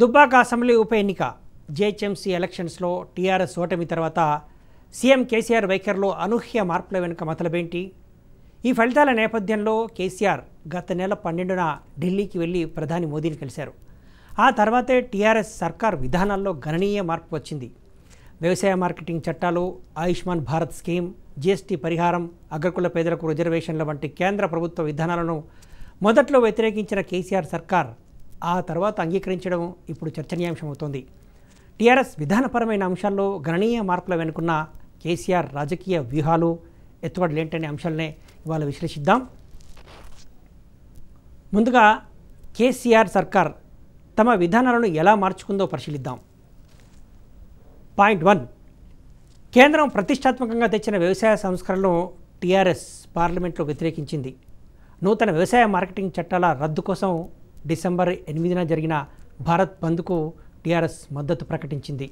Dubbaka assembly ఉప ఎన్నిక GHMC ఎలక్షన్స్లో టీఆర్ఎస్ ఓటమి తర్వాత సీఎం కేసీఆర్ వైఖరిలో అనూహ్య మార్పుల వెనుక మతలబేంటి? ఈ ఫలితాల నేపథ్యంలో కేసీఆర్ గత నెల 12న ఢిల్లీకి వెళ్ళి ప్రధాని మోదీని కలిశారు. ఆ తర్వాతే టీఆర్ఎస్ సర్కార్ విధానాల్లో గణనీయ మార్పు వచ్చింది. వ్యవసాయ మార్కెటింగ్ చట్టాలు, ఆయుష్మాన్ భారత్ స్కీమ్, జీఎస్టీ పరిహారం, అగ్రకుల పేదలకు రిజర్వేషన్ల వంటి కేంద్ర ప్రభుత్వ విధానాలను మొదట్లో వ్యతిరేకించిన కేసీఆర్ సర్కార్ ఆ తర్వాత అంగీకరించడం ఇప్పుడు చర్చనీయాంశమవుతోంది. టీఆర్ఎస్ విధానపరమైన అంశాల్లో గణనీయ మార్పుల వెనుకున్న కేసీఆర్ రాజకీయ వ్యూహాలు, ఎత్తుగడలేంటనే అంశాలనే ఇవాళ విశ్లేషిద్దాం. ముందుగా కేసీఆర్ సర్కార్ తమ విధానాలను ఎలా మార్చుకుందో పరిశీలిద్దాం. పాయింట్ 1, కేంద్రం ప్రతిష్టాత్మకంగా తెచ్చిన వ్యవసాయ సంస్కరణలను టీఆర్ఎస్ పార్లమెంట్లో వ్యతిరేకించింది. నూతన వ్యవసాయ మార్కెటింగ్ చట్టాల రద్దు కోసం డిసెంబర్ 8న జరిగిన భారత్ బంద్కు టీఆర్ఎస్ మద్దతు ప్రకటించింది.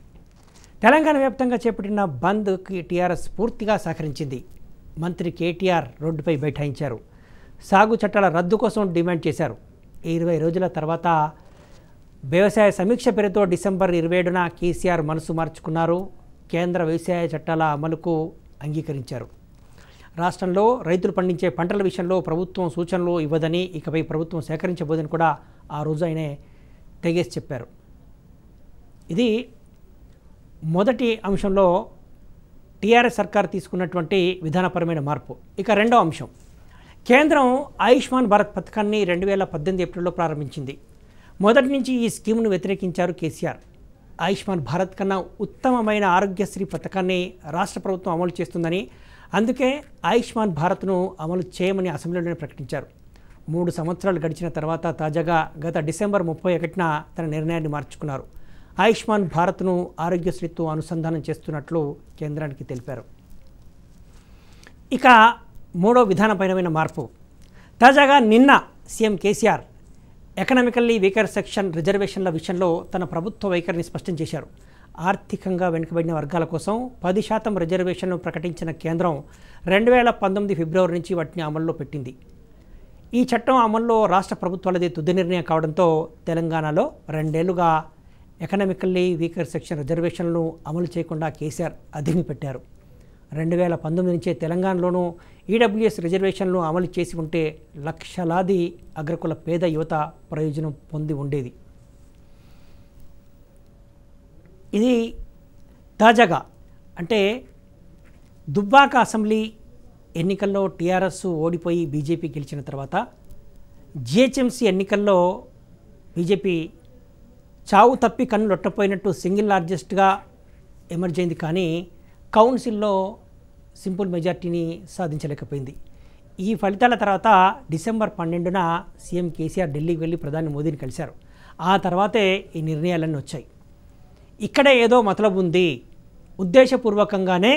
తెలంగాణ వ్యాప్తంగా చేపట్టిన బంద్కి టీఆర్ఎస్ పూర్తిగా సహకరించింది. మంత్రి కేటీఆర్ రోడ్డుపై బైఠాయించారు. సాగు చట్టాల రద్దు కోసం డిమాండ్ చేశారు. 20 రోజుల తర్వాత వ్యవసాయ సమీక్ష పేరుతో డిసెంబర్ 27న కేసీఆర్ మనసు మార్చుకున్నారు. కేంద్ర వ్యవసాయ చట్టాల అమలుకు అంగీకరించారు. రాష్ట్రంలో రైతులు పండించే పంటల విషయంలో ప్రభుత్వం సూచనలు ఇవ్వదని, ఇకపై ప్రభుత్వం సేకరించబోదని కూడా ఆ రోజు ఆయనే తెగేసి చెప్పారు. ఇది మొదటి అంశంలో టీఆర్ఎస్ సర్కార్ తీసుకున్నటువంటి విధానపరమైన మార్పు. ఇక రెండో అంశం, కేంద్రం ఆయుష్మాన్ భారత్ పథకాన్ని 2018 ఏప్రిల్లో ప్రారంభించింది. మొదటి నుంచి ఈ స్కీమ్ను వ్యతిరేకించారు కేసీఆర్. ఆయుష్మాన్ భారత్ కన్నా ఉత్తమమైన ఆరోగ్యశ్రీ పథకాన్ని రాష్ట్ర ప్రభుత్వం అమలు చేస్తుందని, అందుకే ఆయుష్మాన్ భారత్ను అమలు చేయమని అసెంబ్లీలోనే ప్రకటించారు. 3 సంవత్సరాలు గడిచిన తర్వాత తాజాగా గత డిసెంబర్ 31న తన నిర్ణయాన్ని మార్చుకున్నారు. ఆయుష్మాన్ భారత్ను ఆరోగ్యశ్రీతో అనుసంధానం చేస్తున్నట్లు కేంద్రానికి తెలిపారు. ఇక మూడో విధానపరమైన మార్పు, తాజాగా నిన్న CM KCR economically weaker section రిజర్వేషన్ల విషయంలో తన ప్రభుత్వ వైఖరిని స్పష్టం చేశారు. ఆర్థికంగా వెనుకబడిన వర్గాల కోసం 10% రిజర్వేషన్ను ప్రకటించిన కేంద్రం 2019 ఫిబ్రవరి నుంచి వాటిని అమల్లో పెట్టింది. ఈ చట్టం అమల్లో రాష్ట్ర ప్రభుత్వాలదే తుది నిర్ణయం కావడంతో తెలంగాణలో 2 ఏళ్లుగా ఎకనామికల్లీ వీకర్ సెక్షన్ రిజర్వేషన్లను అమలు చేయకుండా కేసీఆర్ అధిమి పెట్టారు. 2019 నుంచే తెలంగాణలోనూ ఈడబ్ల్యూఎస్ రిజర్వేషన్లు అమలు చేసి ఉంటే లక్షలాది అగ్రకుల పేద యువత ప్రయోజనం పొంది ఉండేది. ఇది తాజాగా అంటే దుబ్బాక అసెంబ్లీ ఎన్నికల్లో టీఆర్ఎస్ ఓడిపోయి బీజేపీ గెలిచిన తర్వాత జీహెచ్ఎంసీ ఎన్నికల్లో బీజేపీ చావు తప్పి కన్ను లొట్టపోయినట్టు సింగిల్ లార్జెస్ట్గా ఎమర్జైంది. కానీ కౌన్సిల్లో సింపుల్ మెజార్టీని సాధించలేకపోయింది. ఈ ఫలితాల తర్వాత డిసెంబర్ 12న సీఎం కేసీఆర్ ఢిల్లీకి వెళ్ళి ప్రధాని మోదీని కలిశారు. ఆ తర్వాతే ఈ నిర్ణయాలన్నీ వచ్చాయి. ఇక్కడ ఏదో మతలబు ఉంది, ఉద్దేశపూర్వకంగానే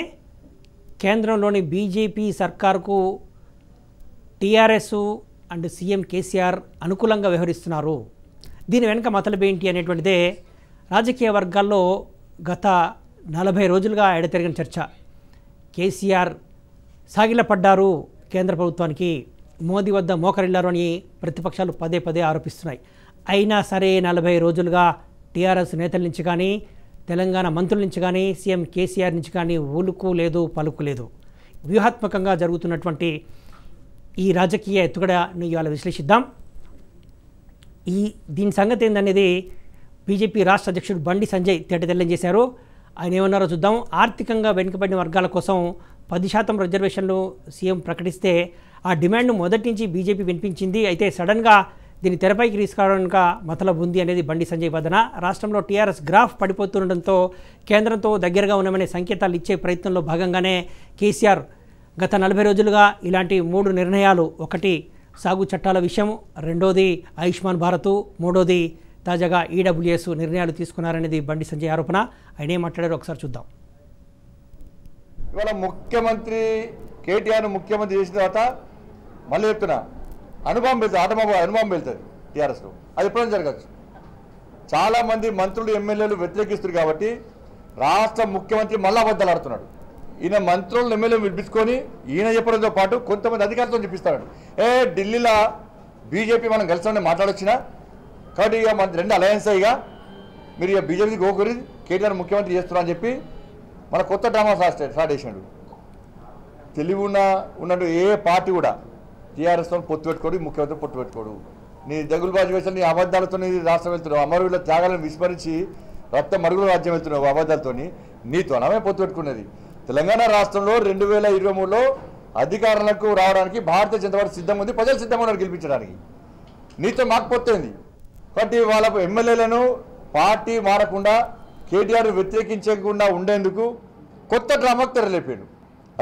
కేంద్రంలోని బీజేపీ సర్కార్కు టీఆర్ఎస్ అండ్ సీఎం కేసీఆర్ అనుకూలంగా వ్యవహరిస్తున్నారు, దీని వెనుక మతలబు ఏంటి అనేటువంటిదే రాజకీయ వర్గాల్లో గత 40 రోజులుగా ఎడతెరిగిన చర్చ. కేసీఆర్ సాగిలపడ్డారు, కేంద్ర ప్రభుత్వానికి మోదీ వద్ద మోకరిల్లారు అని ప్రతిపక్షాలు పదే ఆరోపిస్తున్నాయి. అయినా సరే 40 రోజులుగా టీఆర్ఎస్ నేతల నుంచి కానీ, తెలంగాణ మంత్రుల నుంచి కానీ, సీఎం కేసీఆర్ నుంచి కానీ ఊలుకు లేదు, పలుకు లేదు. వ్యూహాత్మకంగా జరుగుతున్నటువంటి ఈ రాజకీయ ఎత్తుగడను ఇవాళ విశ్లేషిద్దాం. దీని సంగతి ఏందనేది బీజేపీ రాష్ట్ర అధ్యక్షుడు బండి సంజయ్ తేటతెల్లం చేశారు. ఆయన ఏమన్నారో చూద్దాం. ఆర్థికంగా వెనుకబడిన వర్గాల కోసం 10% రిజర్వేషన్లు సీఎం ప్రకటిస్తే ఆ డిమాండ్ను మొదటి నుంచి బీజేపీ వినిపించింది. అయితే సడన్గా దీన్ని తెరపైకి తీసుకురావడానికి మతలబు ఉంది అనేది బండి సంజయ్ వాదన. రాష్ట్రంలో టీఆర్ఎస్ గ్రాఫ్ పడిపోతుండటంతో కేంద్రంతో దగ్గరగా ఉన్నామనే సంకేతాలు ఇచ్చే ప్రయత్నంలో భాగంగానే కేసీఆర్ గత 40 రోజులుగా ఇలాంటి 3 నిర్ణయాలు, ఒకటి సాగు చట్టాల విషయం, రెండోది ఆయుష్మాన్ భారత్, మూడోది తాజాగా ఈడబ్ల్యూఎస్ నిర్ణయాలు తీసుకున్నారనేది బండి సంజయ్ ఆరోపణ. ఆయన ఏం మాట్లాడారు ఒకసారి చూద్దాం. ఇవాళ ముఖ్యమంత్రి కేటీఆర్ ముఖ్యమంత్రి చేసిన తర్వాత మళ్ళీ చెప్తున్నా, అనుభవం వెళ్తుంది, అనుభవం వెళ్తుంది టీఆర్ఎస్లో. అది ఎప్పుడైనా జరగచ్చు. చాలామంది మంత్రులు, ఎమ్మెల్యేలు వ్యతిరేకిస్తారు కాబట్టి రాష్ట్ర ముఖ్యమంత్రి మళ్ళీ అబద్ధాలు ఆడుతున్నాడు. ఈయన మంత్రులను, ఎమ్మెల్యేలు విడిపించుకొని ఈయన చెప్పడంతో పాటు కొంతమంది అధికారులతో చెప్పిస్తాడు. ఢిల్లీలో బీజేపీ మనం కలిసి మాట్లాడొచ్చినా కాబట్టి ఇక మన 2 అలయన్స్ ఇక మీరు బీజేపీ గోకరి కేటీఆర్ ముఖ్యమంత్రి చేస్తున్నారని చెప్పి మన కొత్త డ్రామా స్టార్ట్ చేశాడు. తెలివి ఉన్నట్టు ఏ పార్టీ కూడా టీఆర్ఎస్తో పొత్తు పెట్టుకోడు, ముఖ్యమంత్రి పొత్తు పెట్టుకోడు. నీ దగులుబాజు వేసిన నీ అబద్ధాలతో నీ రాష్ట్రం వెళ్తున్నావు, అమరుల త్యాగాలను విస్మరించి రక్త మరుగుల రాజ్యం వెళ్తున్నావు అబద్ధాలతో. నీతో నమే పొత్తు పెట్టుకున్నది. తెలంగాణ రాష్ట్రంలో 2023లో అధికారులకు రావడానికి భారతీయ జనతా పార్టీ సిద్ధంగా ఉంది, ప్రజలు సిద్ధంగా ఉన్నారు గెలిపించడానికి. నీతో మాకు పొత్తేంది కాబట్టి వాళ్ళ ఎమ్మెల్యేలను పార్టీ మారకుండా కేటీఆర్ వ్యతిరేకించకుండా ఉండేందుకు కొత్త డ్రామాకు తెరలేపాడు.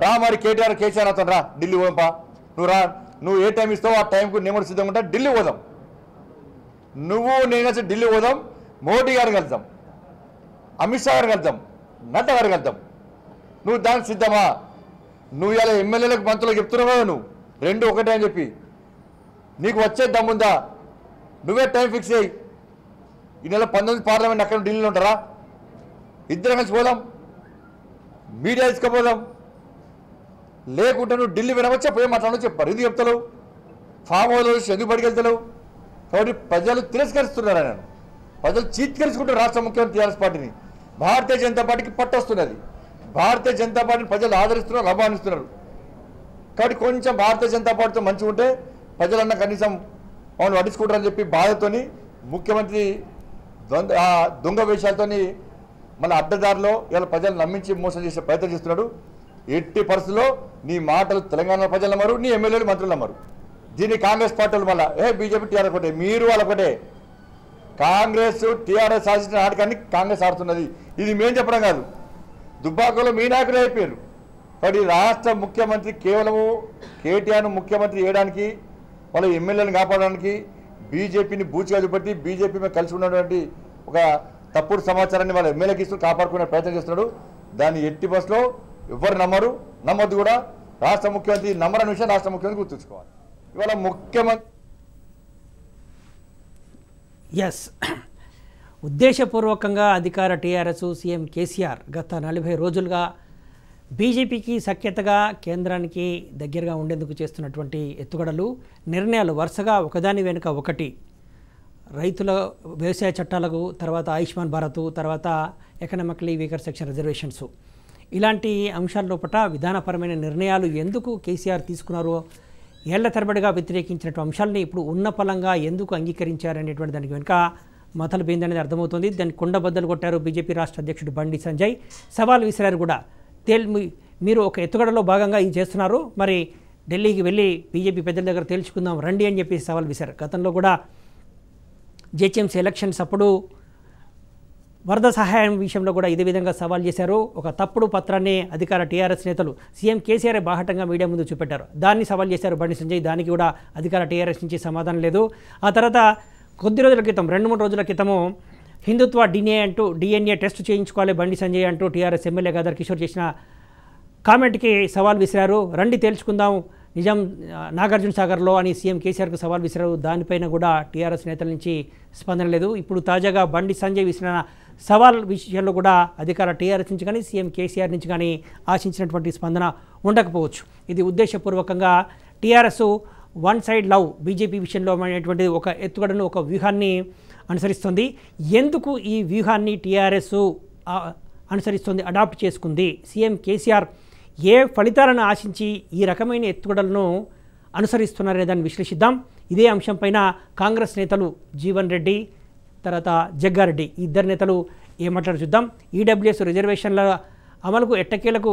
రా మరి కేటీఆర్ కేసీఆర్ అతను రా ఢిల్లీ పోదాంపా, నువ్వు రా, నువ్వు ఏ టైం ఇస్తావు ఆ టైంకు నేను సిద్ధంగా ఉంటా, ఢిల్లీ పోదాం, నువ్వు నేను కలిసి ఢిల్లీ పోదాం, మోడీ గారు కలుద్దాం, అమిత్ షా గారు కలుద్దాం, నడ్డా గారు కలుద్దాం, నువ్వు దానికి సిద్ధమా? నువ్వు ఇలా ఎమ్మెల్యేలకు మంత్రులకు చెప్తున్నావు కదా నువ్వు రెండు ఒకటే అని చెప్పి, నీకు వచ్చే దమ్ముందా? నువ్వే టైం ఫిక్స్ చేయి, ఈ నెల 19 పార్లమెంట్ అక్కడ ఢిల్లీలో ఉంటారా, ఇద్దరం కలిసి పోదాం, మీడియా ఇసుకపోదాం, లేకుంటే నువ్వు ఢిల్లీ వినవచ్చా పోయి మాట్లాడో చెప్పారు. ఇది చెప్తలేవు, ఫామ్ హౌస్ ఎందుకు పడికెళ్తలేవు? కాబట్టి ప్రజలు తిరస్కరిస్తున్నారు, ఆయన ప్రజలు చీత్కరించుకుంటారు రాష్ట్ర ముఖ్యమంత్రి టీఆర్ఎస్ పార్టీని. భారతీయ జనతా పార్టీకి పట్టొస్తున్నది, భారతీయ జనతా పార్టీని ప్రజలు ఆదరిస్తున్నారు, అభిమానిస్తున్నారు. కాబట్టి కొంచెం భారతీయ జనతా పార్టీతో మంచిగా ఉంటే ప్రజలన్నా కనీసం వాళ్ళు పట్టించుకుంటారని చెప్పి బాధతోని ముఖ్యమంత్రి దొంగ వేషాలతో మన అడ్డదారిలో ఇలా ప్రజలు నమ్మించి మోసం చేసే ప్రయత్నం చేస్తున్నాడు. ఎట్టి పరిస్థితుల్లో నీ మాటలు తెలంగాణ ప్రజలు నమ్మరు, నీ ఎమ్మెల్యేలు మంత్రులు నమ్మరు. దీన్ని కాంగ్రెస్ పార్టీ మళ్ళీ బీజేపీ టీఆర్ఎస్ ఒకటే, మీరు వాళ్ళొకటే. కాంగ్రెస్ టీఆర్ఎస్ ఆశించిన నాటకాన్ని కాంగ్రెస్ ఆడుతున్నది. ఇది మేము చెప్పడం కాదు, దుబ్బాకలో మీ నాయకులే అయిపోయారు. కాబట్టి రాష్ట్ర ముఖ్యమంత్రి కేవలము కేటీఆర్ను ముఖ్యమంత్రి చేయడానికి, వాళ్ళ ఎమ్మెల్యేలను కాపాడడానికి, బీజేపీని బూచిగా చూపెట్టి బీజేపీ మీద కలిసి ఉన్నటువంటి ఒక తప్పుడు సమాచారాన్ని వాళ్ళ ఎమ్మెల్యేకి ఇస్తూ కాపాడుకునే ప్రయత్నం చేస్తున్నాడు. దాన్ని ఎట్టి బస్సులో ఎవరు నమ్మరు, నమ్మద్దు కూడా. రాష్ట్ర ముఖ్యమంత్రి నమ్మరని విషయం రాష్ట్ర ముఖ్యమంత్రి గుర్తుంచుకోవాలి. ఇవాళ ముఖ్యమంత్రి ఉద్దేశపూర్వకంగా అధికార టీఆర్ఎస్ సీఎం కేసీఆర్ గత 40 రోజులుగా బీజేపీకి సఖ్యతగా కేంద్రానికి దగ్గరగా ఉండేందుకు చేస్తున్నటువంటి ఎత్తుగడలు, నిర్ణయాలు వరుసగా ఒకదాని వెనుక ఒకటి. రైతుల వ్యవసాయ చట్టాలకు, తర్వాత ఆయుష్మాన్ భారత్, తర్వాత ఎకనామికలీ వీకర్ సెక్షన్ రిజర్వేషన్స్, ఇలాంటి అంశాల లోపల విధానపరమైన నిర్ణయాలు ఎందుకు కేసీఆర్ తీసుకున్నారో, ఏళ్ల తరబడిగా వ్యతిరేకించినటువంటి అంశాలని ఇప్పుడు ఉన్న పలంగా ఎందుకు అంగీకరించారనేటువంటి దానికి వెనుక మతలబేందనేది అర్థమవుతుంది. దాన్ని కుండబద్దలు కొట్టారు బీజేపీ రాష్ట్ర అధ్యక్షుడు బండి సంజయ్, సవాల్ విసిరారు కూడా. మీరు ఒక ఎత్తుగడలో భాగంగా ఇది చేస్తున్నారు, మరి ఢిల్లీకి వెళ్ళి బీజేపీ పెద్దల దగ్గర తేల్చుకుందాం రండి అని చెప్పి సవాల్ విసిరారు. గతంలో కూడా జీహెచ్ఎంసీ ఎలక్షన్స్ అప్పుడు వరద సహాయం విషయంలో కూడా ఇదే విధంగా సవాల్ చేశారు. ఒక తప్పుడు పత్రాన్ని అధికార టీఆర్ఎస్ నేతలు సీఎం కేసీఆర్ బాహటంగా మీడియా ముందు చూపెట్టారు, దాన్ని సవాల్ చేశారు బండి సంజయ్. దానికి కూడా అధికార టీఆర్ఎస్ నుంచి సమాధానం లేదు. ఆ తర్వాత కొద్ది రోజుల క్రితం 2-3 రోజుల క్రితము హిందుత్వ డిఎన్ఏ టెస్ట్ చేయించుకోవాలి బండి సంజయ్ అంటూ టీఆర్ఎస్ ఎమ్మెల్యే గదర్ కిషోర్ చేసిన కామెంట్కి సవాల్ విసిరారు, రండి తేల్చుకుందాం నిజాం నాగార్జున సాగర్లో అని సీఎం కేసీఆర్కు సవాల్ విసిరారు. దానిపైన కూడా టీఆర్ఎస్ నేతల నుంచి స్పందన లేదు. ఇప్పుడు తాజాగా బండి సంజయ్ విసిరిన సవాల్ విషయంలో కూడా అధికార టీఆర్ఎస్ నుంచి కానీ సీఎం కేసీఆర్ నుంచి కానీ ఆశించినటువంటి స్పందన ఉండకపోవచ్చు. ఇది ఉద్దేశపూర్వకంగా TRS one side love BJP విషయంలో అనేటువంటి ఒక ఎత్తుగడను, ఒక వ్యూహాన్ని అనుసరిస్తుంది. ఎందుకు ఈ వ్యూహాన్ని టీఆర్ఎస్ అనుసరిస్తుంది, అడాప్ట్ చేసుకుంది? సీఎం కేసీఆర్ ఏ ఫలితాలను ఆశించి ఈ రకమైన ఎత్తుగడలను అనుసరిస్తున్నారనే దాన్ని విశ్లేషిద్దాం. ఇదే అంశంపైన కాంగ్రెస్ నేతలు జీవన్ రెడ్డి, తర్వాత జగ్గారెడ్డి, ఇద్దరు నేతలు ఏమంటారు చూద్దాం. ఈడబ్ల్యూఎస్ రిజర్వేషన్ల అమలుకు ఎట్టకేలకు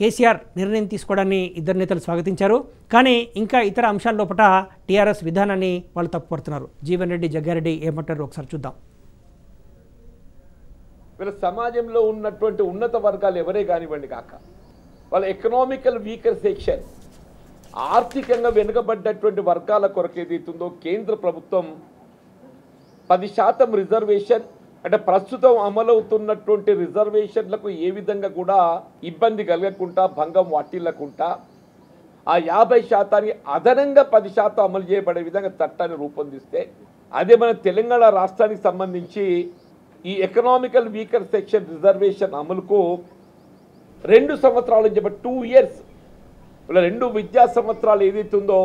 కేసీఆర్ నిర్ణయం తీసుకోవడాన్ని ఇద్దరు నేతలు స్వాగతించారు. కానీ ఇంకా ఇతర అంశాల లోపల టీఆర్ఎస్ విధానాన్ని వాళ్ళు తప్పుపడుతున్నారు. జీవన్ రెడ్డి, జగ్గారెడ్డి ఏమంటారు ఒకసారి చూద్దాం. వీళ్ళ సమాజంలో ఉన్నటువంటి ఉన్నత వర్గాలు ఎవరే కానివ్వండి కాక, వాళ్ళ ఎకనామికల్ వీకర్ సెక్షన్, ఆర్థికంగా వెనుకబడ్డటువంటి వర్గాల కొరకు ఏదైతుందో కేంద్ర ప్రభుత్వం 10% రిజర్వేషన్, అంటే ప్రస్తుతం అమలవుతున్నటువంటి రిజర్వేషన్లకు ఏ విధంగా కూడా ఇబ్బంది కలగకుండా, భంగం వాటిల్లకుండా, ఆ 50% అదనంగా 10% అమలు చేయబడే విధంగా చట్టాన్ని రూపొందిస్తే, అదే మన తెలంగాణ రాష్ట్రానికి సంబంధించి ఈ ఎకనామికల్ వీకర్ సెక్షన్ రిజర్వేషన్ అమలుకు 2 సంవత్సరాల నుంచి, 2 ఇయర్స్, 2 విద్యా సంవత్సరాలు ఏదైతుందో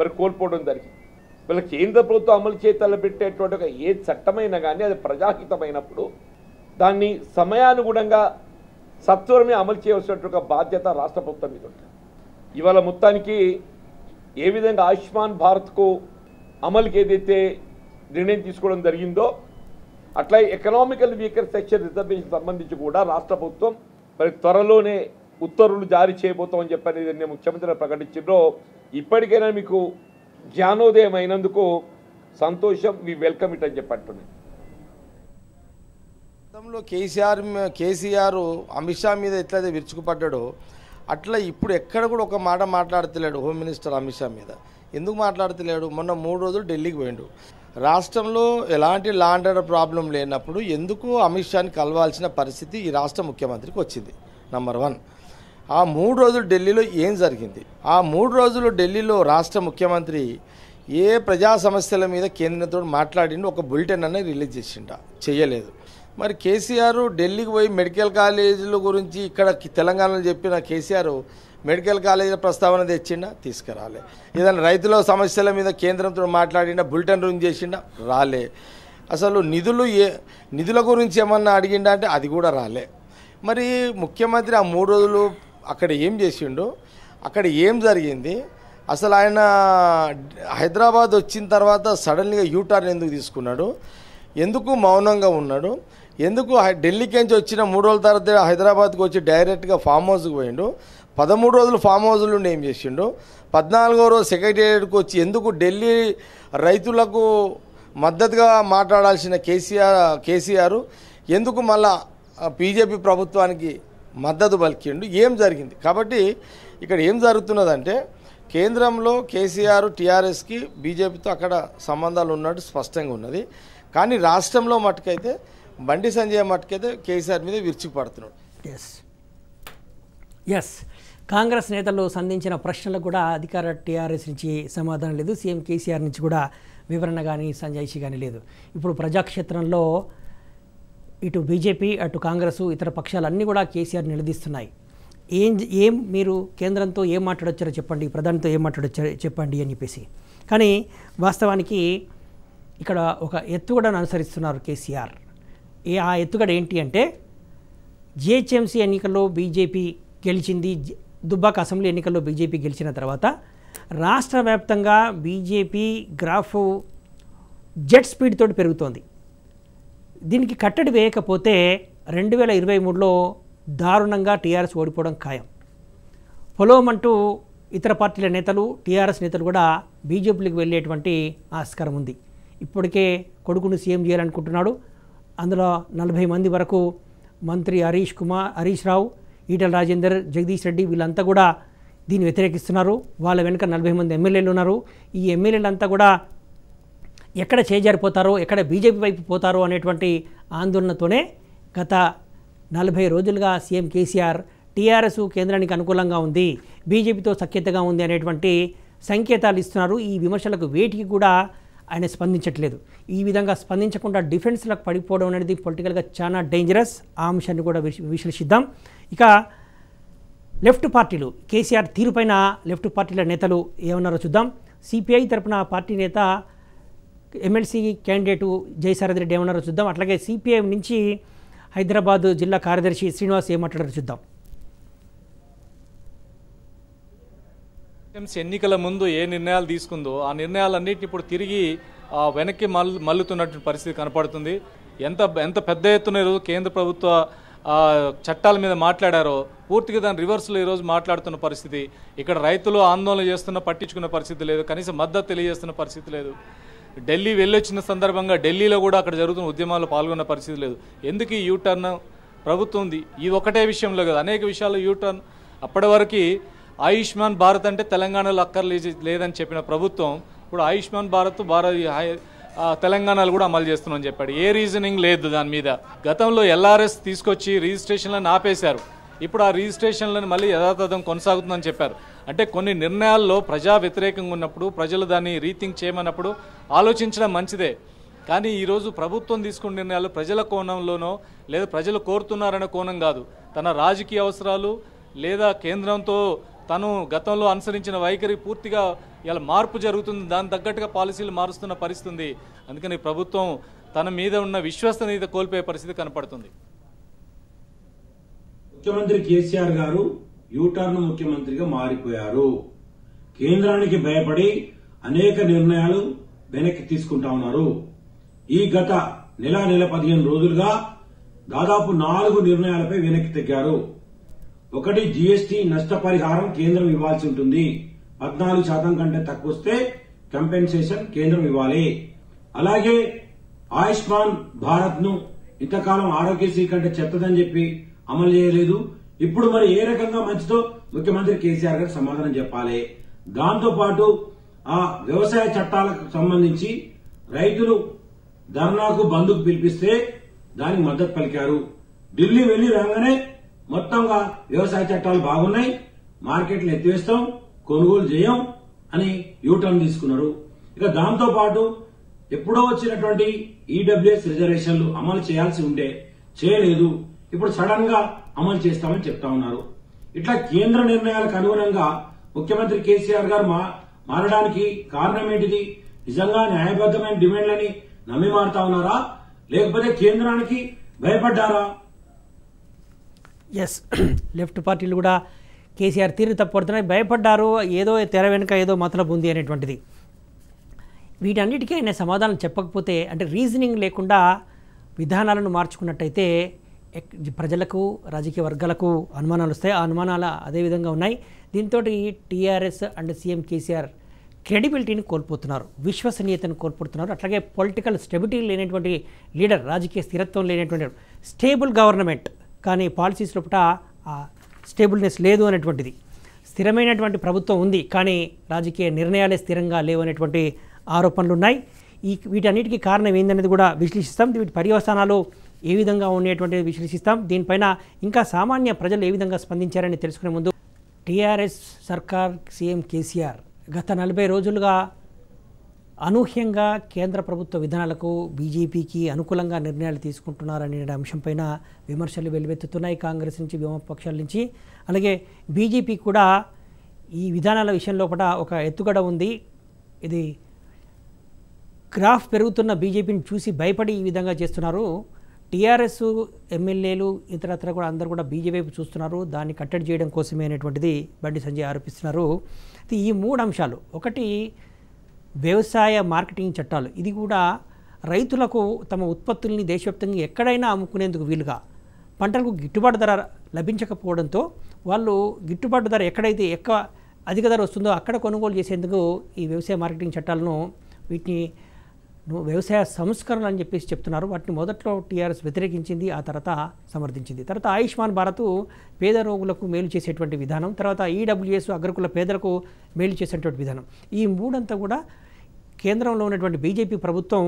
మరి కోల్పోవడం జరిగింది. వీళ్ళ కేంద్ర ప్రభుత్వం అమలు చేయ తలపెట్టేటువంటి ఒక ఏ చట్టమైనా కానీ అది ప్రజాహితమైనప్పుడు దాన్ని సమయానుగుణంగా సత్వరమే అమలు చేయవలసినటువంటి బాధ్యత రాష్ట్ర ప్రభుత్వం మీద ఉంటుంది. ఇవాళ మొత్తానికి ఏ విధంగా ఆయుష్మాన్ భారత్కు అమలుకి ఏదైతే నిర్ణయం తీసుకోవడం జరిగిందో అట్లా ఎకనామికల్ వీకర్ సెక్షన్ రిజర్వేషన్ సంబంధించి కూడా రాష్ట్ర ప్రభుత్వం మరి త్వరలోనే ఉత్తర్వులు జారీ చేయబోతామని చెప్పని నిన్న ముఖ్యమంత్రి ప్రకటించారు. ఇప్పటికైనా మీకు జ్ఞానోదయం అయినందుకు సంతోషం, వి వెల్కమ్ ఇట్ అని చెప్పంటున్నాను. గతంలో కేసీఆర్ అమిత్ షా మీద ఎట్లయితే విరుచుకుపడ్డాడో అట్లా ఇప్పుడు ఎక్కడ కూడా ఒక మాట మాట్లాడతలేడు. హోమ్ మినిస్టర్ అమిత్ షా మీద ఎందుకు మాట్లాడతలేడు? మొన్న 3 రోజులు ఢిల్లీకి పోయిండు. రాష్ట్రంలో ఎలాంటి లాండ్ ఆర్డర్ ప్రాబ్లం లేనప్పుడు ఎందుకు అమిత్ షాని కలవాల్సిన పరిస్థితి ఈ రాష్ట్ర ముఖ్యమంత్రికి వచ్చింది? నంబర్ 1, ఆ 3 రోజులు ఢిల్లీలో ఏం జరిగింది? ఆ 3 రోజులు ఢిల్లీలో రాష్ట్ర ముఖ్యమంత్రి ఏ ప్రజా సమస్యల మీద కేంద్రంతో మాట్లాడిండు? ఒక బులెటిన్ అనేది రిలీజ్ చేసిండా? చేయలేదు. మరి కేసీఆర్ ఢిల్లీకి పోయి మెడికల్ కాలేజీల గురించి ఇక్కడ తెలంగాణలో చెప్పిన కేసీఆర్ మెడికల్ కాలేజీల ప్రస్తావన తెచ్చిండా? తీసుకురాలే. ఏదైనా రైతుల సమస్యల మీద కేంద్రంతో మాట్లాడినా బులెటిన్ రిలీజ్ చేసిండా? రాలే. అసలు నిధుల గురించి ఏమన్నా అడిగిండా అంటే అది కూడా రాలే. మరి ముఖ్యమంత్రి ఆ 3 రోజులు అక్కడ ఏం చేసిండు? అక్కడ ఏం జరిగింది? అసలు ఆయన హైదరాబాద్ వచ్చిన తర్వాత సడన్లీగా యూటర్న్ ఎందుకు తీసుకున్నాడు? ఎందుకు మౌనంగా ఉన్నాడు? ఎందుకు ఢిల్లీకి నుంచి వచ్చిన 3 రోజుల తర్వాత హైదరాబాద్కి వచ్చి డైరెక్ట్గా ఫామ్ హౌస్కి పోయిండు? 13 రోజులు ఫామ్ హౌస్ల నుండి ఏం చేసిండు? 14వ రోజు సెక్రటేరియట్కి వచ్చి ఎందుకు ఢిల్లీ రైతులకు మద్దతుగా మాట్లాడాల్సిన కేసీఆర్ ఎందుకు మళ్ళా బీజేపీ ప్రభుత్వానికి మద్దతు పలికిండు? ఏం జరిగింది? కాబట్టి ఇక్కడ ఏం జరుగుతున్నదంటే కేంద్రంలో కేసీఆర్ టీఆర్ఎస్కి బీజేపీతో అక్కడ సంబంధాలు ఉన్నట్టు స్పష్టంగా ఉన్నది. కానీ రాష్ట్రంలో మటుకైతే బండి సంజయ్ మటుకైతే కేసీఆర్ మీద విరుచుకుపడుతున్నాడు. ఎస్ కాంగ్రెస్ నేతలు సంధించిన ప్రశ్నలకు కూడా అధికార టీఆర్ఎస్ నుంచి సమాధానం లేదు. సీఎం కేసీఆర్ నుంచి కూడా వివరణ కానీ సంజాయిషి కానీ లేదు. ఇప్పుడు ప్రజాక్షేత్రంలో ఇటు బీజేపీ అటు కాంగ్రెస్ ఇతర పక్షాలన్నీ కూడా కేసీఆర్ నిలదీస్తున్నాయి. ఏం మీరు కేంద్రంతో ఏం మాట్లాడొచ్చారో చెప్పండి, ప్రధానితో ఏం మాట్లాడొచ్చారో చెప్పండి అని చెప్పేసి. కానీ వాస్తవానికి ఇక్కడ ఒక ఎత్తుగడను అనుసరిస్తున్నారు కేసీఆర్. ఆ ఎత్తుగడ ఏంటి అంటే జీహెచ్ఎంసీ ఎన్నికల్లో బీజేపీ గెలిచింది, దుబ్బాక అసెంబ్లీ ఎన్నికల్లో బీజేపీ గెలిచిన తర్వాత రాష్ట్ర వ్యాప్తంగా బీజేపీ గ్రాఫ్ జెట్ స్పీడ్ తోటి పెరుగుతోంది. దీనికి కట్టడి వేయకపోతే 2023లో దారుణంగా టీఆర్ఎస్ ఓడిపోవడం ఖాయం. పొలోమంటూ ఇతర పార్టీల నేతలు టీఆర్ఎస్ నేతలు కూడా బీజేపీకి వెళ్ళేటువంటి ఆస్కారం ఉంది. ఇప్పటికే కొడుకును సీఎం చేయాలనుకుంటున్నాడు. అందులో 40 మంది వరకు మంత్రి హరీష్ రావు, ఈటల రాజేందర్, జగదీష్ రెడ్డి వీళ్ళంతా కూడా దీన్ని వ్యతిరేకిస్తున్నారు. వాళ్ళ వెనుక 40 మంది ఎమ్మెల్యేలు ఉన్నారు. ఈ ఎమ్మెల్యేలంతా కూడా ఎక్కడ చేజారిపోతారో, ఎక్కడ బీజేపీ వైపు పోతారో అనేటువంటి ఆందోళనతోనే గత 40 రోజులుగా సీఎం కేసీఆర్ టీఆర్ఎస్ కేంద్రానికి అనుకూలంగా ఉంది, బీజేపీతో సఖ్యతగా ఉంది అనేటువంటి సంకేతాలు ఇస్తున్నారు. ఈ విమర్శలకు వేటికి కూడా ఆయన స్పందించట్లేదు. ఈ విధంగా స్పందించకుండా డిఫెన్స్లకు పడిపోవడం అనేది పొలిటికల్గా చాలా డేంజరస్. ఆ అంశాన్ని కూడా విశ్లేషిద్దాం. ఇక లెఫ్ట్ పార్టీలు కేసీఆర్ తీరుపైన లెఫ్ట్ పార్టీల నేతలు ఏమన్నారో చూద్దాం. సిపిఐ తరపున పార్టీ నేత ఎమ్మెల్సీ క్యాండిడేటు జయసారథి రెడ్డి ఏమన్నారో చూద్దాం. అట్లాగే సిపిఐఎం నుంచి హైదరాబాద్ జిల్లా కార్యదర్శి శ్రీనివాస్ ఏమంటారో చూద్దాం. ఎన్నికల ముందు ఏ నిర్ణయాలు తీసుకుందో ఆ నిర్ణయాలన్నింటినీ ఇప్పుడు తిరిగి వెనక్కి మల్లుతున్నటువంటి పరిస్థితి కనపడుతుంది. ఎంత పెద్ద ఎత్తున ఈరోజు కేంద్ర ప్రభుత్వ చట్టాల మీద మాట్లాడారో పూర్తిగా దాని రివర్స్లో ఈరోజు మాట్లాడుతున్న పరిస్థితి. ఇక్కడ రైతులు ఆందోళన చేస్తున్న పట్టించుకున్న పరిస్థితి లేదు, కనీసం మద్దతు తెలియజేస్తున్న పరిస్థితి లేదు. ఢిల్లీ వెళ్ళొచ్చిన సందర్భంగా ఢిల్లీలో కూడా అక్కడ జరుగుతున్న ఉద్యమాల్లో పాల్గొన్న పరిస్థితి లేదు. ఎందుకు ఈ యూటర్న్? ప్రభుత్వం ఉంది ఈ ఒకటే విషయంలో కదా, అనేక విషయాల్లో యూటర్న్. అప్పటి వరకు ఆయుష్మాన్ భారత్ అంటే తెలంగాణలో అక్కర్లేదని చెప్పిన ప్రభుత్వం ఇప్పుడు ఆయుష్మాన్ భారత్ తెలంగాణలో కూడా అమలు చేస్తున్నామని చెప్పాడు. ఏ రీజనింగ్ లేదు దాని మీద. గతంలో ఎల్ఆర్ఎస్ తీసుకొచ్చి రిజిస్ట్రేషన్లను ఆపేశారు. ఇప్పుడు ఆ రిజిస్ట్రేషన్లను మళ్ళీ యథాతథం కొనసాగుతుందని చెప్పారు. అంటే కొన్ని నిర్ణయాల్లో ప్రజా వ్యతిరేకంగా ఉన్నప్పుడు ప్రజలు దాన్ని రీథింక్ చేయమన్నప్పుడు ఆలోచించడం మంచిదే. కానీ ఈరోజు ప్రభుత్వం తీసుకున్న నిర్ణయాలు ప్రజల కోణంలోనో లేదా ప్రజలు కోరుతున్నారనే కోణం కాదు, తన రాజకీయ అవసరాలు లేదా కేంద్రంతో తను గతంలో అనుసరించిన వైఖరి పూర్తిగా ఇలా మార్పు జరుగుతుంది దాని తగ్గట్టుగా పాలసీలు మారుస్తున్న పరిస్థితుంది అందుకని ప్రభుత్వం తన మీద ఉన్న విశ్వసనీయత కోల్పోయే పరిస్థితి కనబడుతుంది ముఖ్యమంత్రి కేసీఆర్ గారు యూ టర్న్ ముఖ్యమంత్రిగా మారిపోయారు కేంద్రానికి భయపడి అనేక నిర్ణయాలు వెనక్కి తీసుకుంటా ఉన్నారు ఈ గత నెల 15 రోజులుగా దాదాపు 4 నిర్ణయాలపై వెనక్కి తగ్గారు ఒకటి जीएसटी నష్టపరిహారం కేంద్రం ఇవ్వాల్సి ఉంటుంది 14% కంటే తక్కువ వస్తే కంపెన్సేషన్ కేంద్రం ఇవ్వాలి అలాగే ఆయుష్మాన్ భారత్ ను ఇంతకాలం ఆరోగ్యశ్రీ కంటే చెత్తదని చెప్పి అమలు చేయలేదు ఇప్పుడు మరి ఏ రకంగా మంచితో ముఖ్యమంత్రి కేసీఆర్ గారు సమాధానం చెప్పాలి దాంతో పాటు ఆ వ్యవసాయ చట్టాలకు సంబంధించి రైతులు ధర్నాకు బంద్కు పిలిపిస్తే దానికి మద్దతు పలికారు ఢిల్లీ వెళ్లి రాగానే మొత్తంగా వ్యవసాయ చట్టాలు బాగున్నాయి మార్కెట్లు ఎత్తివేస్తాం కొనుగోలు చేయం అని యూటర్న్ తీసుకున్నారు ఇక దాంతో పాటు ఎప్పుడో వచ్చినటువంటి ईडब्ल्यूएस రిజర్వేషన్లు అమలు చేయాల్సి ఉండే చేయలేదు ఇప్పుడు సడన్ గా అమలు చేస్తామని చెప్తా ఉన్నారు ఇట్లా కేంద్ర నిర్ణయాలకు అనుగుణంగా ముఖ్యమంత్రి కేసీఆర్ గారు మారడానికి కారణం ఏంటిది నిజంగా న్యాయబద్ధమైన డిమాండ్లని నమ్మి మారుతా ఉన్నారా లేకపోతే కేంద్రానికి భయపడ్డారా ఎస్ లెఫ్ట్ పార్టీలు కూడా కేసీఆర్ తీరు తప్పడుతున్నాయి భయపడ్డారు ఏదో తెర వెనుక ఏదో మతలబు ఉంది అనేటువంటిది వీటన్నిటికీ ఆయన సమాధానం చెప్పకపోతే అంటే రీజనింగ్ లేకుండా విధానాలను మార్చుకున్నట్టయితే ప్రజలకు రాజకీయ వర్గాలకు అనుమానాలు వస్తాయి ఆ అనుమానాలు అదేవిధంగా ఉన్నాయి దీంతో టీఆర్ఎస్ అండ్ సీఎం కేసీఆర్ క్రెడిబిలిటీని కోల్పోతున్నారు విశ్వసనీయతను కోల్పోతున్నారు అట్లాగే పొలిటికల్ స్టెబిలిటీ లేనటువంటి లీడర్ రాజకీయ స్థిరత్వం లేనటువంటి స్టేబుల్ గవర్నమెంట్ కానీ పాలసీస్ లోపల ఆ స్టేబుల్నెస్ లేదు అనేటువంటిది స్థిరమైనటువంటి ప్రభుత్వం ఉంది కానీ రాజకీయ నిర్ణయాలే స్థిరంగా లేవు అనేటువంటి ఆరోపణలు ఉన్నాయి వీటన్నిటికీ కారణం ఏందనేది కూడా విశ్లేషిస్తాం వీటి పర్యవసానాలు ఏ విధంగా ఉండేటువంటిది విశ్లేషిస్తాం దీనిపైన ఇంకా సామాన్య ప్రజలు ఏ విధంగా స్పందించారని తెలుసుకునే ముందు టీఆర్ఎస్ సర్కార్ సీఎం కేసీఆర్ గత 40 రోజులుగా అనూహ్యంగా కేంద్ర ప్రభుత్వ విధానాలకు బీజేపీకి అనుకూలంగా నిర్ణయాలు తీసుకుంటున్నారనే అంశంపైన విమర్శలు వెల్లువెత్తుతున్నాయి కాంగ్రెస్ నుంచి విమపక్షాల నుంచి అలాగే బీజేపీ కూడా ఈ విధానాల విషయంలో కూడా ఒక ఎత్తుగడ ఉంది ఇది గ్రాఫ్ పెరుగుతున్న బీజేపీని చూసి భయపడి ఈ విధంగా చేస్తున్నారు టీఆర్ఎస్ ఎమ్మెల్యేలు ఇతరత్ర కూడా అందరూ కూడా బీజేపీ వైపు చూస్తున్నారు దాన్ని కట్టడి చేయడం కోసమే అనేటువంటిది బండి సంజయ్ ఆరోపిస్తున్నారు ఈ 3 అంశాలు ఒకటి వ్యవసాయ మార్కెటింగ్ చట్టాలు ఇది కూడా రైతులకు తమ ఉత్పత్తుల్ని దేశవ్యాప్తంగా ఎక్కడైనా అమ్ముకునేందుకు వీలుగా పంటలకు గిట్టుబాటు ధర లభించకపోవడంతో వాళ్ళు గిట్టుబాటు ధర ఎక్కడైతే ఎక్కువ అధిక ధర వస్తుందో అక్కడ కొనుగోలు చేసేందుకు ఈ వ్యవసాయ మార్కెటింగ్ చట్టాలను వీటిని వ్యవసాయ సంస్కరణలు అని చెప్పేసి చెప్తున్నారు వాటిని మొదట్లో టీఆర్ఎస్ వ్యతిరేకించింది ఆ తర్వాత సమర్థించింది తర్వాత ఆయుష్మాన్ భారత్ పేద రోగులకు మేలు చేసేటువంటి విధానం తర్వాత ఈడబ్ల్యూఎస్ అగ్రకుల పేదలకు మేలు చేసేటువంటి విధానం ఈ 3 కూడా కేంద్రంలో ఉన్నటువంటి బీజేపీ ప్రభుత్వం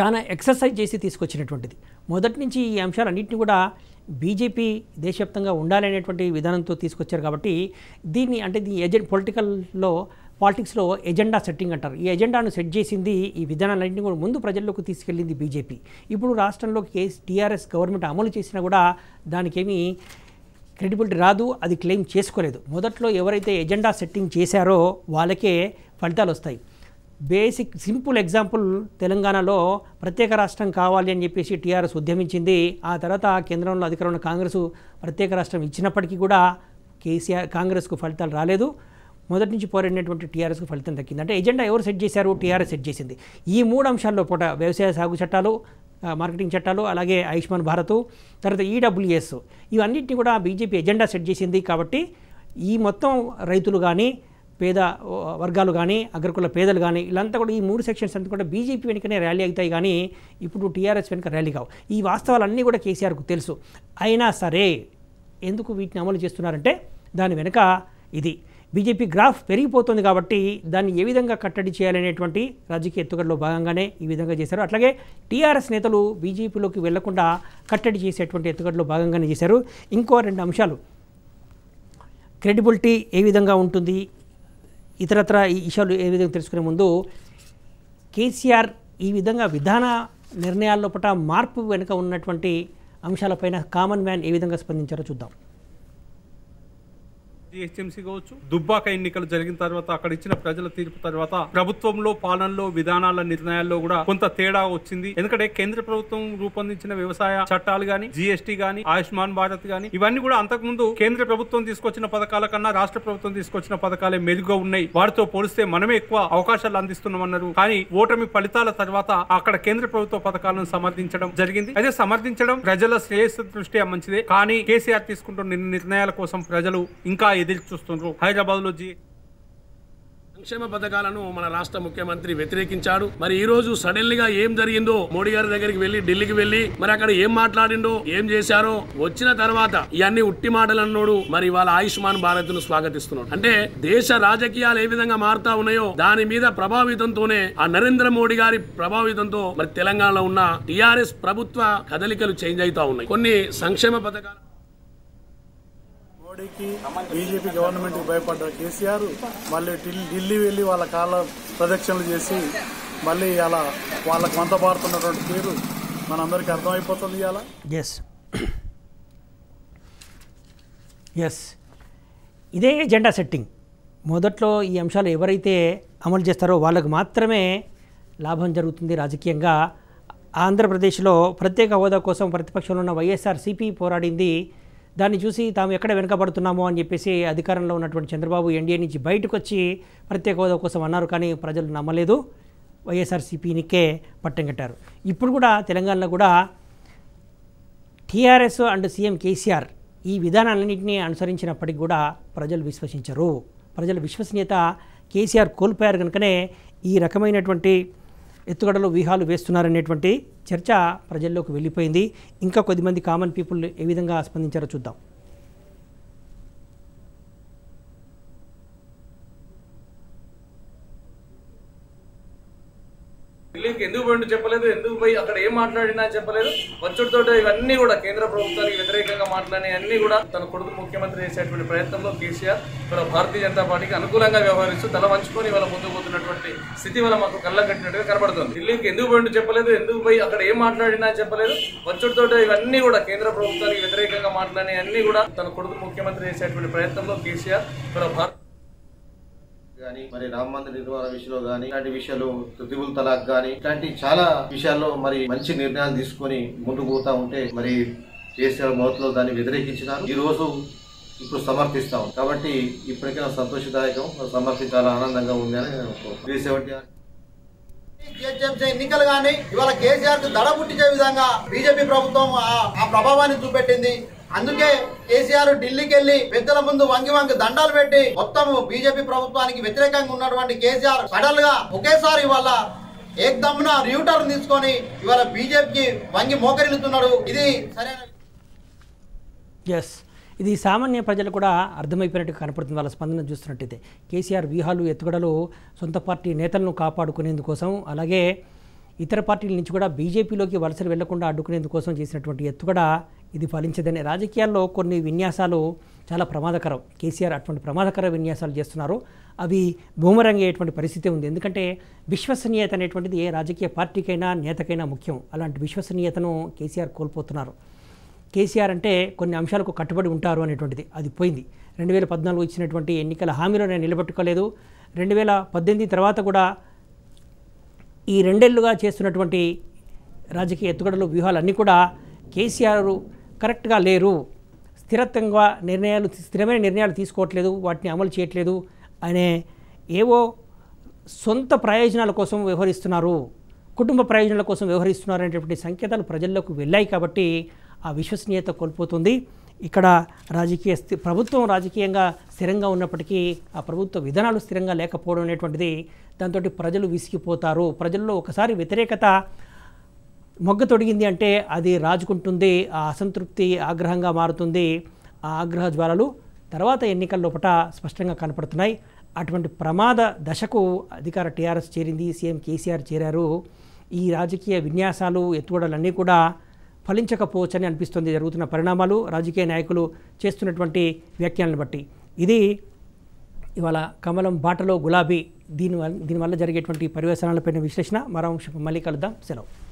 చాలా ఎక్సర్సైజ్ చేసి తీసుకొచ్చినటువంటిది మొదటి నుంచి ఈ అంశాలన్నింటినీ కూడా బీజేపీ దేశవ్యాప్తంగా ఉండాలనేటువంటి విధానంతో తీసుకొచ్చారు కాబట్టి దీన్ని అంటే దీని ఎజెండా పొలిటికల్లో పాలిటిక్స్లో ఎజెండా సెట్టింగ్ అంటారు ఈ ఎజెండాను సెట్ చేసింది ఈ విధానాలన్నింటినీ కూడా ముందు ప్రజల్లోకి తీసుకెళ్ళింది బీజేపీ ఇప్పుడు రాష్ట్రంలో టీఆర్ఎస్ గవర్నమెంట్ అమలు చేసినా కూడా దానికేమీ క్రెడిబిలిటీ రాదు అది క్లెయిమ్ చేసుకోలేదు మొదట్లో ఎవరైతే ఎజెండా సెట్టింగ్ చేశారో వాళ్ళకే ఫలితాలు వస్తాయి బేసిక్ సింపుల్ ఎగ్జాంపుల్ తెలంగాణలో ప్రత్యేక రాష్ట్రం కావాలి అని చెప్పేసి టీఆర్ఎస్ ఉద్యమించింది ఆ తర్వాత కేంద్రంలో అధికారంలో కాంగ్రెస్ ప్రత్యేక రాష్ట్రం ఇచ్చినప్పటికీ కూడా కేసీఆర్ కాంగ్రెస్కు ఫలితాలు రాలేదు మొదటి నుంచి పోరాడినటువంటి టీఆర్ఎస్కు ఫలితం దక్కింది అంటే ఎజెండా ఎవరు సెట్ చేశారు టీఆర్ఎస్ సెట్ చేసింది ఈ 3 అంశాల్లో పూట వ్యవసాయ సాగు చట్టాలు మార్కెటింగ్ చట్టాలు అలాగే ఆయుష్మాన్ భారత్ తర్వాత ఈడబ్ల్యూఎస్ ఇవన్నింటినీ కూడా బీజేపీ ఎజెండా సెట్ చేసింది కాబట్టి ఈ మొత్తం రైతులు కానీ పేద వర్గాలు కానీ అగ్రకుల పేదలు కానీ ఇలాంతా కూడా ఈ 3 సెక్షన్స్ అంతా కూడా బీజేపీ వెనుకనే ర్యాలీ అవుతాయి కానీ ఇప్పుడు టీఆర్ఎస్ వెనుక ర్యాలీ కావు ఈ వాస్తవాలన్నీ కూడా కేసీఆర్కు తెలుసు అయినా సరే ఎందుకు వీటిని అమలు చేస్తున్నారంటే దాని వెనుక ఇది బీజేపీ గ్రాఫ్ పెరిగిపోతుంది కాబట్టి దాన్ని ఏ విధంగా కట్టడి చేయాలనేటువంటి రాజకీయ ఎత్తుగడలో భాగంగానే ఈ విధంగా చేశారు అట్లాగే టీఆర్ఎస్ నేతలు బీజేపీలోకి వెళ్లకుండా కట్టడి చేసేటువంటి ఎత్తుగడలో భాగంగానే చేశారు ఇంకో 2 అంశాలు క్రెడిబిలిటీ ఏ విధంగా ఉంటుంది ఇతరత్ర ఈ విషయాలు ఏ విధంగా తెలుసుకునే ముందు కేసీఆర్ ఈ విధంగా విధాన నిర్ణయాల్లో పట్ల మార్పు వెనుక ఉన్నటువంటి అంశాలపైన కామన్ మ్యాన్ ఏ విధంగా స్పందించారో చూద్దాం जीएचएमसी दुब्बाक एन्निकलु जरिगिन तर्वात अक्कड इच्चिन प्रजल तीर्पु तर्वात प्रभुत्वंलो पालनलो विधानाल निर्णयाल्लो कूडा कोंत तेड़ा वच्चिंदी। एंदुकंटे केंद्र प्रभुत्वं रूपोंदिंचिन व्यवसाय चट्टालु गानी जीएसटी गानी आयुष्मान भारत गानी इवन्नी कूडा अंतकुमुंदु केंद्र प्रभुत्वं तीसुकोच्चिन पथकाल कन्ना राष्ट्र प्रभुत्वं तीसुकोच्चिन पथकाले मेरुगुगा उन्नायि। वाटितो पोलिस्ते मनमे एक्कुव अवकाशालु अंदिस्तुन्नामन्नारु कानी ओटमी फलिताल तर्वात अक्कड केंद्र प्रभुत्व पथकालनु समर्थिंचडं जरिगिंदी। अयिते समर्थिंचडं प्रजल श्रेयस्सु दृष्ट्या మంచిదే కానీ కేసీఆర్ తీసుకుంటున్న నిర్ణయాల కోసం ప్రజలు ఇంకా ఎదురు చూస్తున్నారు। హైదరాబాద్ లో సంక్షేమ పథకాలను మన రాష్ట్ర ముఖ్యమంత్రి వ్యతిరేకించాడు। మరి ఈ రోజు సడన్లీ గా ఏం జరిగిందో మోడీ గారి దగ్గరికి వెళ్లి ఢిల్లీకి వెళ్లి మరి అక్కడ ఏం మాట్లాడిండో ఏం చేశారో వచ్చిన తర్వాత ఇవన్నీ ఉట్టి మాటలు అన్నాడు। మరి వాళ్ళ ఆయుష్మాన్ భారత్ ను స్వాగతిస్తున్నాడు అంటే దేశ రాజకీయాలు ఏ విధంగా మారుతా ఉన్నాయో దాని మీద ప్రభావితంతోనే ఆ నరేంద్ర మోడీ గారి ప్రభావితంతో మరి తెలంగాణలో ఉన్న టీఆర్ఎస్ ప్రభుత్వ కదలికలు చేంజ్ అవుతా ఉన్నాయి। కొన్ని సంక్షేమ పథకాలు की बीजेपी गवर्नमेंट की भयपड़ा केसीआर मल्ल ढिल्ली वेली वाल काल प्रदक्षिण मल्ल अला वाल मंत पारत पेर मन अंदर की अर्थम इदे एजेंडा सेटिंग मोदट्लो ई अंशालु एवरैते अमलु चेस्तारो वाळ्ळकु मात्रमे लाभं जरुगुतुंदी। राजकीयंगा ఆంధ్రప్రదేశ్ లో ప్రత్యేక హోదా కోసం ప్రతిపక్షంలో ఉన్న వైఎస్ఆర్సీపీ పోరాడింది। దాన్ని చూసి తాము ఎక్కడ వెనకబడుతున్నామో అని చెప్పేసి అధికారంలో ఉన్నటువంటి చంద్రబాబు ఎన్డీఏ నుంచి బయటకు వచ్చి ప్రత్యేక హోదా కోసం అన్నారు కానీ ప్రజలు నమ్మలేదు, వైఎస్ఆర్సీపీనికే పట్టం కట్టారు। ఇప్పుడు కూడా తెలంగాణలో కూడా టీఆర్ఎస్ అండ్ సీఎం కేసీఆర్ ఈ విధానాలన్నింటినీ అనుసరించినప్పటికీ కూడా ప్రజలు విశ్వసించరు। ప్రజల విశ్వసనీయత కేసీఆర్ కోల్పోయారు కనుకనే ఈ రకమైనటువంటి ఎత్తుగడలు విహాలు వేస్తున్నారనేటువంటి చర్చ ప్రజల్లోకి వెళ్ళిపోయింది। ఇంకా కొద్దిమంది కామన్ పీపుల్ ఏ విధంగా స్పందించారో చూద్దాం। ఢిల్లీకి ఎందుకు పోయిండు చెప్పలేదు, ఎందుకు పోయి అక్కడ ఏం మాట్లాడినా చెప్పలేదు, వచ్చుడితో ఇవన్నీ కూడా కేంద్ర ప్రభుత్వానికి వ్యతిరేకంగా మాట్లాడిన అన్నీ కూడా తన కొడుకు ముఖ్యమంత్రి చేసేటువంటి ప్రయత్నంలో కేసీఆర్ మన భారతీయ జనతా పార్టీకి అనుకూలంగా వ్యవహరిస్తూ తల వంచుకొని వాళ్ళ ముందుకు పోతున్నటువంటి స్థితి వల్ల మాకు కళ్ళ కట్టినట్టుగా కనబడుతుంది। ఢిల్లీకి ఎందుకు పోయిండు చెప్పలేదు, ఎందుకు పోయి అక్కడ ఏం మాట్లాడినా చెప్పలేదు, వచ్చుడితో ఇవన్నీ కూడా కేంద్ర ప్రభుత్వానికి వ్యతిరేకంగా మాట్లాడిన అన్నీ కూడా తన కొడుకు ముఖ్యమంత్రి చేసేటువంటి ప్రయత్నంలో కేసీఆర్ మన భారత మరి రామ మందిర నిర్మాణ విషయంలో కానీ ఇలాంటి విషయాలు త్రిబుల్ తలాక్ కానీ ఇలాంటి చాలా విషయాల్లో మరి మంచి నిర్ణయాలు తీసుకొని ముందుకు పోతా ఉంటే మరి కేసీఆర్ మౌత్ లో దాన్ని వ్యతిరేకించినారు, ఈ రోజు ఇప్పుడు సమర్పిస్తాం కాబట్టి ఇప్పటికైనా సంతోషదాయకం, సమర్పించాలా ఆనందంగా ఉంది అని నేను అనుకుంటున్నాను। జీహెచ్ఎంసీ ఎన్నికలు కానీ ఇవాళ కేసీఆర్ కు దడ పుట్టించే విధంగా బీజేపీ ప్రభుత్వం ఆ ప్రభావాన్ని చూపెట్టింది। అందుకే కేసీఆర్ ఢిల్లీకి వెళ్లి పెద్దల ముందు వంగి వంగి దండాలు పెట్టి మొత్తం బీజేపీ ప్రభుత్వానికి వ్యతిరేకంగా ఉన్నటువంటి కేసీఆర్ సడన్ గా ఒకేసారి ఇవాళ ఏకదమ్మున రియూటర్న్ తీసుకొని ఇవాళ బీజేపీకి వంగి మోకరిల్లుతున్నాడు। ఇది సరైన ఇది సామాన్య ప్రజలు కూడా అర్థమైపోయినట్టు కనపడుతుంది వాళ్ళ స్పందన చూస్తున్నట్టయితే। కేసీఆర్ వ్యూహాలు ఎత్తుగడలు సొంత పార్టీ నేతలను కాపాడుకునేందుకోసం అలాగే ఇతర పార్టీల నుంచి కూడా బీజేపీలోకి వలసలు వెళ్లకుండా అడ్డుకునేందుకోసం చేసినటువంటి ఎత్తుగడ ఇది ఫలించదనే రాజకీయాల్లో కొన్ని విన్యాసాలు చాలా ప్రమాదకరం। కేసీఆర్ అటువంటి ప్రమాదకర విన్యాసాలు చేస్తున్నారు, అవి బూమరంగ్ అయ్యేటువంటి పరిస్థితి ఉంది। ఎందుకంటే విశ్వసనీయత అనేటువంటిది ఏ రాజకీయ పార్టీకైనా నేతకైనా ముఖ్యం, అలాంటి విశ్వసనీయతను కేసీఆర్ కోల్పోతున్నారు। కేసీఆర్ అంటే కొన్ని అంశాలకు కట్టుబడి ఉంటారు అనేటువంటిది అది పోయింది। 2014 ఇచ్చినటువంటి ఎన్నికల హామీలో నేను నిలబెట్టుకోలేదు, 2018 తర్వాత కూడా ఈ రెండేళ్లుగా చేస్తున్నటువంటి రాజకీయ ఎత్తుగడలు వ్యూహాలన్నీ కూడా కేసీఆర్ కరెక్ట్గా లేరు, స్థిరత్వంగా నిర్ణయాలు స్థిరమైన నిర్ణయాలు తీసుకోవట్లేదు, వాటిని అమలు చేయట్లేదు అనే ఏవో సొంత ప్రయోజనాల కోసం వ్యవహరిస్తున్నారు, కుటుంబ ప్రయోజనాల కోసం వ్యవహరిస్తున్నారు అనేటువంటి సంకేతాలు ప్రజల్లోకి వెళ్ళాయి కాబట్టి ఆ విశ్వసనీయత కోల్పోతుంది। ఇక్కడ రాజకీయ ప్రభుత్వం రాజకీయంగా స్థిరంగా ఉన్నప్పటికీ ఆ ప్రభుత్వ విధానాలు స్థిరంగా లేకపోవడం అనేటువంటిది దాంతో ప్రజలు విసిగిపోతారు। ప్రజల్లో ఒకసారి వ్యతిరేకత మొగ్గ తొడిగింది అంటే అది రాజుకుంటుంది, ఆ అసంతృప్తి ఆగ్రహంగా మారుతుంది, ఆ ఆగ్రహ జ్వాలలు తర్వాత ఎన్నికల లోపట స్పష్టంగా కనపడుతున్నాయి। అటువంటి ప్రమాద దశకు అధికార టీఆర్ఎస్ చేరింది, సీఎం కేసీఆర్ చేరారు, ఈ రాజకీయ విన్యాసాలు ఎత్తుగడలన్నీ కూడా ఫలించకపోవచ్చని అనిపిస్తుంది జరుగుతున్న పరిణామాలు రాజకీయ నాయకులు చేస్తున్నటువంటి వ్యాఖ్యలను బట్టి। ఇది ఇవాళ కమలం బాటలో గులాబీ దీనివల్ల జరిగేటువంటి పరివేశనాలపైన విశ్లేషణ మరో అంశం మళ్ళీ కలుద్దాం, సెలవు।